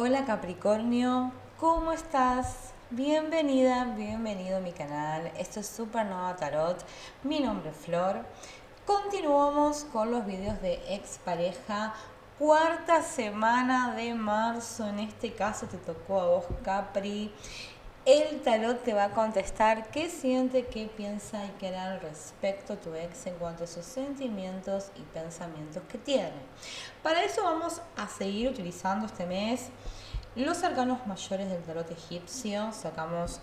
Hola Capricornio, ¿cómo estás? Bienvenida, bienvenido a mi canal. Esto es Supernova Tarot. Mi nombre es Flor. Continuamos con los videos de expareja. Cuarta semana de marzo, en este caso te tocó a vos, Capri. El tarot te va a contestar qué siente, qué piensa y qué hará al respecto tu ex en cuanto a sus sentimientos y pensamientos que tiene. Para eso vamos a seguir utilizando este mes los arcanos mayores del tarot egipcio. Sacamos,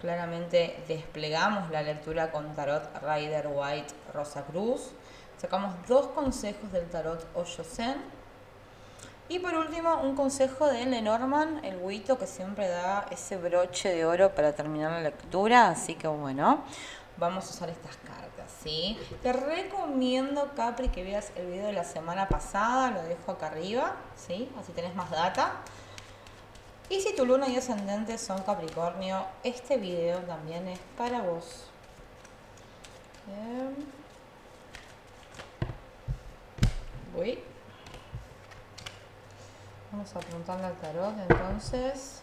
claramente desplegamos la lectura con tarot Rider White Rosa Cruz. Sacamos dos consejos del tarot Osho Zen. Y por último, un consejo de Lenormand, el huito que siempre da ese broche de oro para terminar la lectura. Así que bueno, vamos a usar estas cartas, ¿sí? Te recomiendo, Capri, que veas el video de la semana pasada. Lo dejo acá arriba, ¿sí? Así tenés más data. Y si tu luna y ascendente son Capricornio, este video también es para vos. Bien. Uy. Vamos a apuntarle al tarot entonces.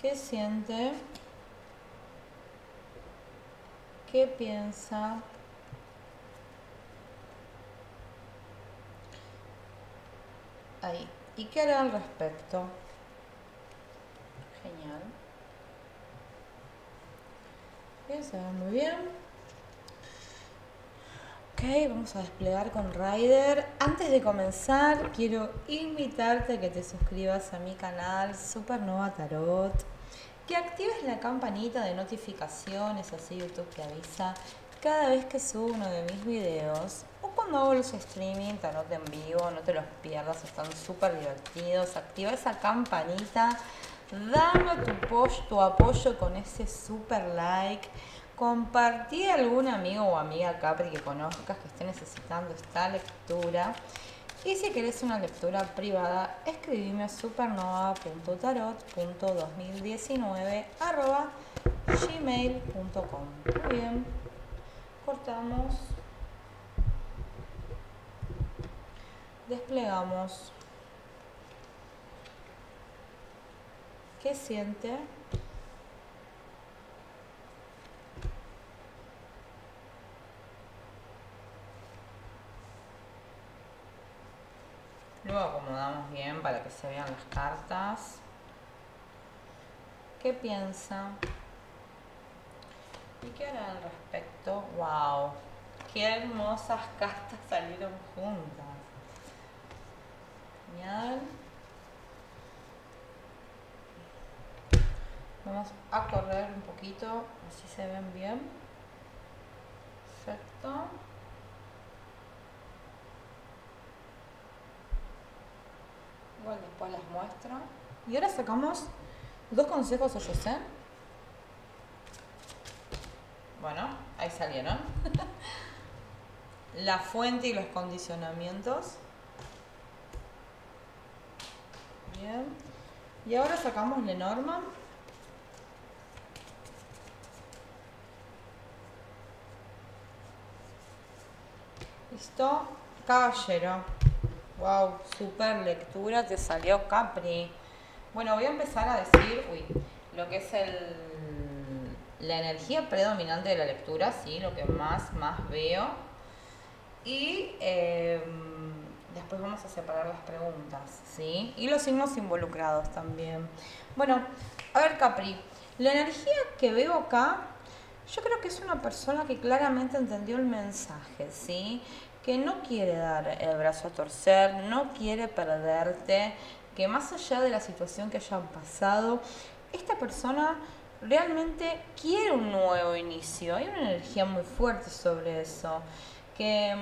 ¿Qué siente? ¿Qué piensa? Ahí. ¿Y qué hará al respecto? Genial. Bien, se ve muy bien. Ok, vamos a desplegar con Rider. Antes de comenzar, quiero invitarte a que te suscribas a mi canal Supernova Tarot, que actives la campanita de notificaciones, así YouTube te avisa cada vez que subo uno de mis videos o cuando hago los streaming, tarot en vivo, no te los pierdas, están súper divertidos. Activa esa campanita, dame tu apoyo con ese super like. Compartí a algún amigo o amiga Capri que conozcas que esté necesitando esta lectura. Y si querés una lectura privada, escribime a supernova.tarot.2019@gmail.com. Muy bien. Cortamos. Desplegamos. ¿Qué siente? Luego acomodamos bien para que se vean las cartas. ¿Qué piensa? ¿Y qué hará al respecto? ¡Wow! ¡Qué hermosas cartas salieron juntas! Genial. Vamos a correr un poquito, así se ven bien. Perfecto. Igual después las muestro. Y ahora sacamos dos consejos Osho Zen. Bueno, ahí salieron. La fuente y los condicionamientos. Bien. Y ahora sacamos Lenormand. Listo. Caballero. Wow, super lectura te salió, Capri. Bueno, voy a empezar a decir lo que es la energía predominante de la lectura, sí, lo que más veo. Y después vamos a separar las preguntas, ¿sí? Y los signos involucrados también. Bueno, a ver, Capri, la energía que veo acá, yo creo que es una persona que claramente entendió el mensaje, ¿sí? Que no quiere dar el brazo a torcer, no quiere perderte, que más allá de la situación que hayan pasado, esta persona realmente quiere un nuevo inicio. Hay una energía muy fuerte sobre eso. Que,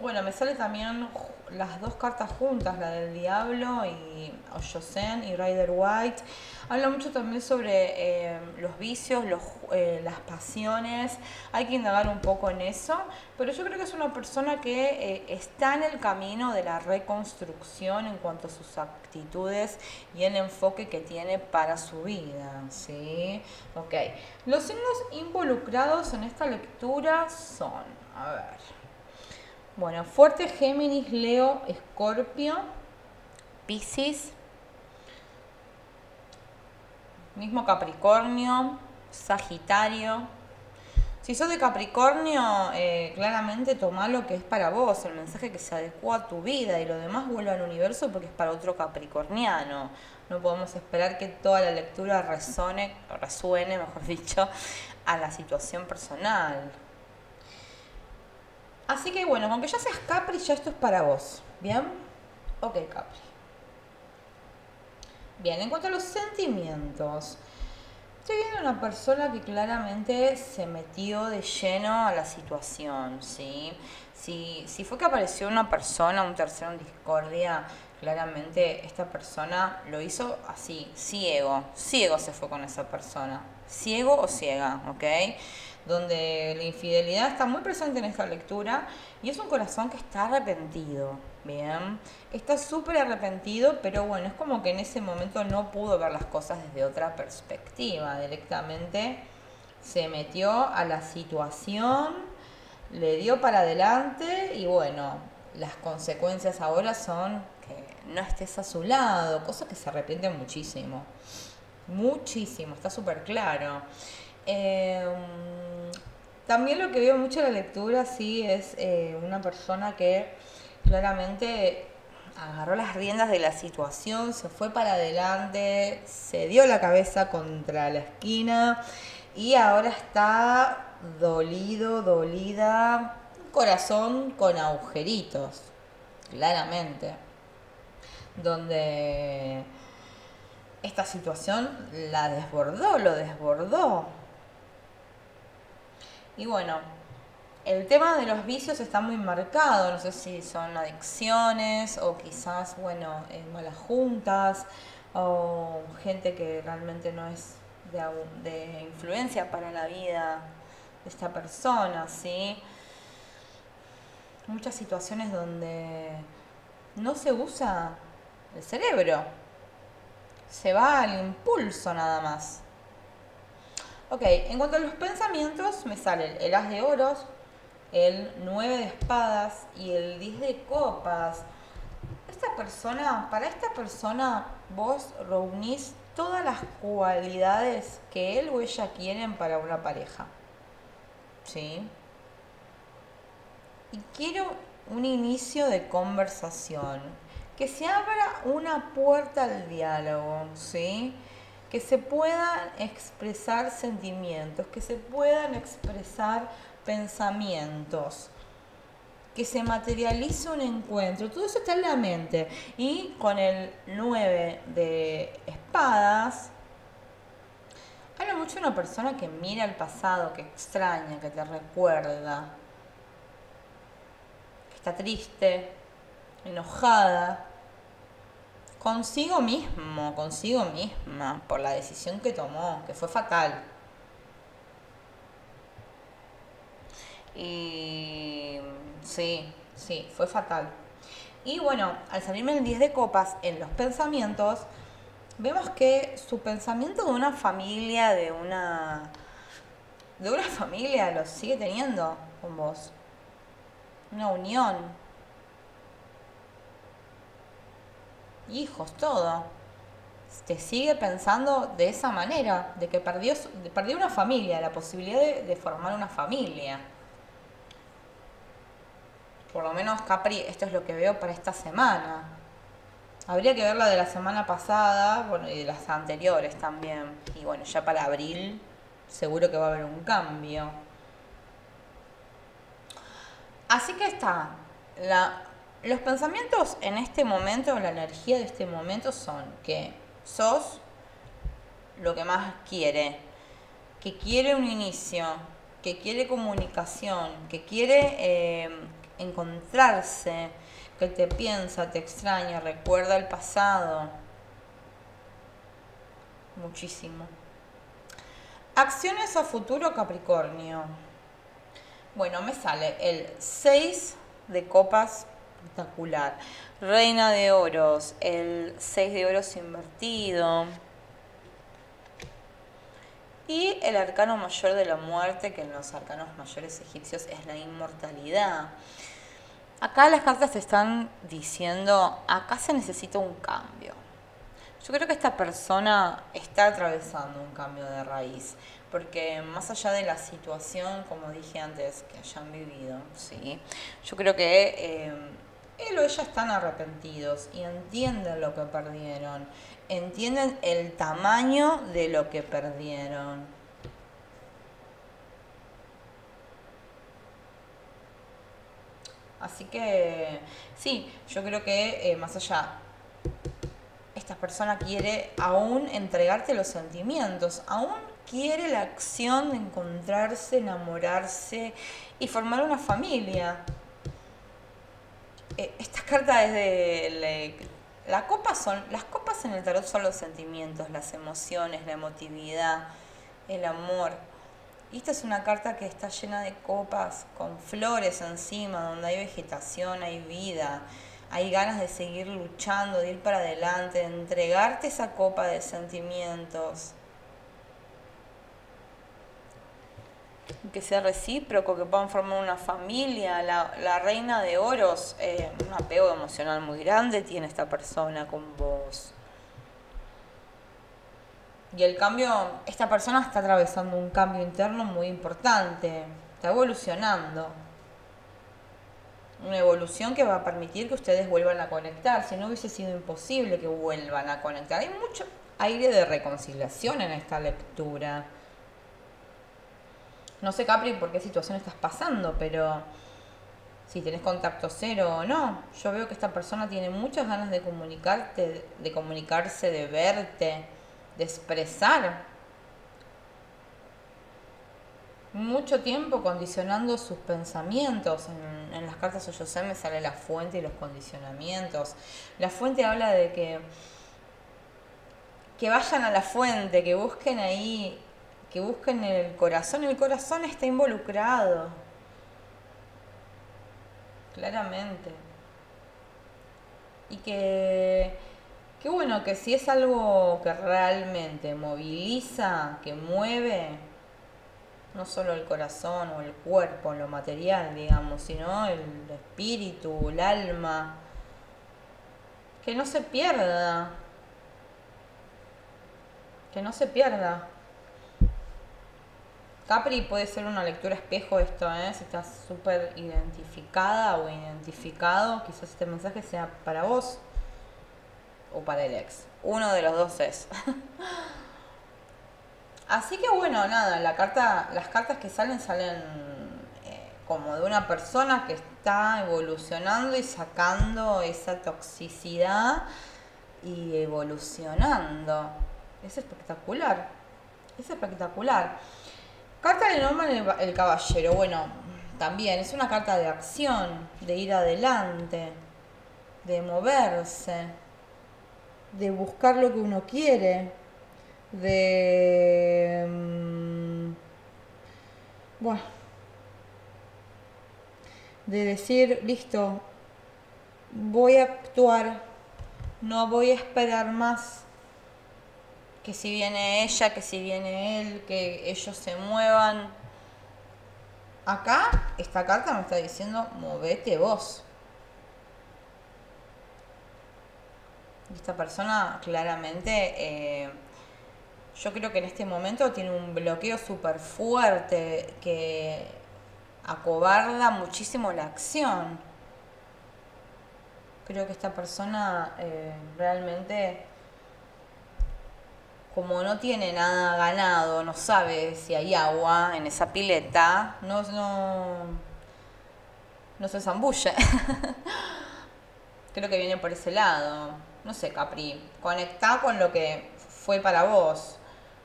bueno, me sale también las dos cartas juntas, la del Diablo y Osho Zen y Rider White. Habla mucho también sobre los vicios, las pasiones. Hay que indagar un poco en eso. Pero yo creo que es una persona que está en el camino de la reconstrucción en cuanto a sus actitudes y el enfoque que tiene para su vida, ¿sí? Ok. Los signos involucrados en esta lectura son, a ver, Bueno, fuerte Géminis, Leo, Escorpio, Piscis, mismo Capricornio, Sagitario. Si sos de Capricornio, claramente tomá lo que es para vos, el mensaje que se adecua a tu vida, y lo demás vuelve al universo porque es para otro capricorniano. No podemos esperar que toda la lectura resuene, mejor dicho, a la situación personal. Así que bueno, aunque ya seas Capri, ya esto es para vos. ¿Bien? Ok, Capri. Bien, en cuanto a los sentimientos, estoy viendo una persona que claramente se metió de lleno a la situación, ¿sí? Si fue que apareció una persona, un tercero en discordia, claramente esta persona lo hizo así, ciego se fue con esa persona, ciego o ciega, ¿ok? Donde la infidelidad está muy presente en esta lectura y es un corazón que está arrepentido, ¿bien? Está súper arrepentido, pero bueno, es como que en ese momento no pudo ver las cosas desde otra perspectiva, directamente se metió a la situación, le dio para adelante y bueno, las consecuencias ahora son que no estés a su lado, cosa que se arrepiente muchísimo, muchísimo, está súper claro. También lo que veo mucho en la lectura, sí, es una persona que claramente agarró las riendas de la situación, se fue para adelante, se dio la cabeza contra la esquina y ahora está dolido, dolida, un corazón con agujeritos, claramente, donde esta situación la desbordó, lo desbordó. Y bueno, el tema de los vicios está muy marcado, no sé si son adicciones o quizás, bueno, malas juntas o gente que realmente no es de influencia para la vida de esta persona, ¿sí? Muchas situaciones donde no se usa el cerebro, se va al impulso nada más. Ok, en cuanto a los pensamientos, me salen el As de Oros, el 9 de Espadas y el 10 de Copas. Para esta persona, vos reunís todas las cualidades que él o ella quieren para una pareja. ¿Sí? Y quiero un inicio de conversación. Que se abra una puerta al diálogo, ¿sí? Que se puedan expresar sentimientos, que se puedan expresar pensamientos, que se materialice un encuentro. Todo eso está en la mente. Y con el 9 de Espadas, habla mucho de una persona que mira al pasado, que extraña, que te recuerda, que está triste, enojada, consigo mismo, consigo misma, por la decisión que tomó, que fue fatal. Y sí, fue fatal. Y bueno, al salirme el 10 de copas en los pensamientos, vemos que su pensamiento de una familia, lo sigue teniendo con vos. Una unión. Hijos, todo. Te sigue pensando de esa manera, de que perdió una familia, la posibilidad de formar una familia. Por lo menos, Capri, esto es lo que veo para esta semana. Habría que ver la de la semana pasada, bueno, y de las anteriores también. Y bueno, ya para abril seguro que va a haber un cambio. Así que está Los pensamientos en este momento, la energía de este momento son que sos lo que más quiere, que quiere un inicio, que quiere comunicación, que quiere encontrarse, que te piensa, te extraña, recuerda el pasado. Muchísimo. Acciones a futuro, Capricornio. Bueno, me sale el 6 de copas. Espectacular. Reina de Oros, el 6 de Oros invertido. Y el arcano mayor de la muerte, que en los arcanos mayores egipcios es la inmortalidad. Acá las cartas están diciendo, acá se necesita un cambio. Yo creo que esta persona está atravesando un cambio de raíz, porque más allá de la situación, como dije antes, que hayan vivido, ¿sí? Yo creo que él o ella están arrepentidos y entienden lo que perdieron, entienden el tamaño de lo que perdieron. Así que, sí, yo creo que más allá, esta persona quiere aún entregarte los sentimientos, aún quiere la acción de encontrarse, enamorarse y formar una familia. Esta carta es de la copa. Las copas en el tarot son los sentimientos, las emociones, la emotividad, el amor. Y esta es una carta que está llena de copas, con flores encima, donde hay vegetación, hay vida, hay ganas de seguir luchando, de ir para adelante, de entregarte esa copa de sentimientos. Que sea recíproco, que puedan formar una familia. La reina de oros, un apego emocional muy grande tiene esta persona con vos. Y el cambio, esta persona está atravesando un cambio interno muy importante. Está evolucionando. Una evolución que va a permitir que ustedes vuelvan a conectar. Si no, hubiese sido imposible que vuelvan a conectar. Hay mucho aire de reconciliación en esta lectura. No sé, Capri, por qué situación estás pasando, pero si tenés contacto cero o no, yo veo que esta persona tiene muchas ganas de comunicarte, de comunicarse, de verte, de expresar. Mucho tiempo condicionando sus pensamientos. En las cartas Osho Zen me sale la fuente y los condicionamientos. La fuente habla de que vayan a la fuente, que busquen ahí, que busquen el corazón. El corazón está involucrado, claramente. Y que bueno, que si es algo que realmente moviliza, que mueve, no solo el corazón o el cuerpo, lo material, digamos, sino el espíritu, el alma, que no se pierda. Que no se pierda. Capri, puede ser una lectura espejo esto, ¿eh? Si estás súper identificada o identificado, quizás este mensaje sea para vos o para el ex. Uno de los dos es. Así que bueno, nada, las cartas que salen como de una persona que está evolucionando y sacando esa toxicidad y evolucionando. Es espectacular. Es espectacular. Carta de Lenormand, el caballero. Bueno, también es una carta de acción, de ir adelante, de moverse, de buscar lo que uno quiere, de... bueno, de decir, listo, voy a actuar, no voy a esperar más. Que si viene ella, que si viene él, que ellos se muevan. Acá, esta carta me está diciendo, movete vos. Esta persona claramente, yo creo que en este momento tiene un bloqueo súper fuerte que acobarda muchísimo la acción. Creo que esta persona realmente, como no tiene nada ganado, no sabe si hay agua en esa pileta, no se zambulle. Creo que viene por ese lado. No sé, Capri, conectá con lo que fue para vos.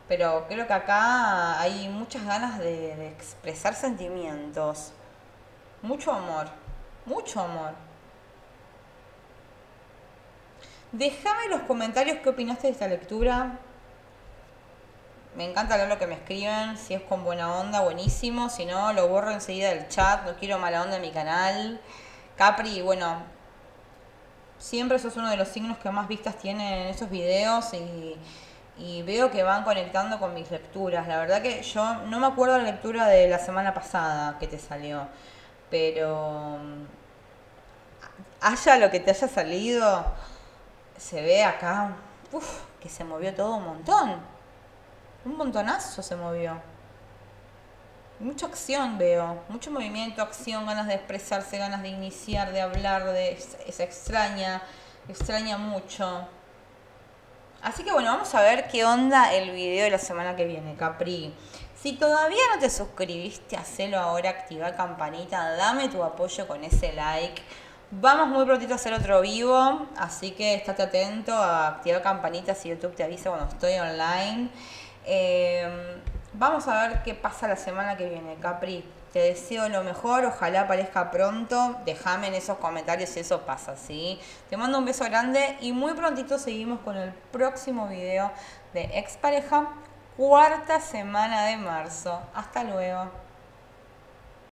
Pero creo que acá hay muchas ganas de expresar sentimientos. Mucho amor, mucho amor. Déjame en los comentarios qué opinaste de esta lectura. Me encanta leer lo que me escriben. Si es con buena onda, buenísimo. Si no, lo borro enseguida del chat. No quiero mala onda en mi canal. Capri, bueno, siempre sos uno de los signos que más vistas tienen en esos videos. Y veo que van conectando con mis lecturas. La verdad que yo no me acuerdo la lectura de la semana pasada que te salió. Pero Haya lo que te haya salido, se ve acá, uf, que se movió todo un montón. Un montonazo se movió. Mucha acción veo, mucho movimiento, acción, ganas de expresarse, ganas de iniciar, de hablar, de se extraña, extraña mucho. Así que bueno, vamos a ver qué onda el video de la semana que viene, Capri. Si todavía no te suscribiste, hacelo ahora, activa campanita, dame tu apoyo con ese like. Vamos muy prontito a hacer otro vivo, así que estate atento a activar campanita si YouTube te avisa cuando estoy online. Vamos a ver qué pasa la semana que viene, Capri. Te deseo lo mejor, ojalá aparezca pronto. Déjame en esos comentarios si eso pasa, ¿sí? Te mando un beso grande y muy prontito seguimos con el próximo video de Expareja, cuarta semana de marzo. Hasta luego.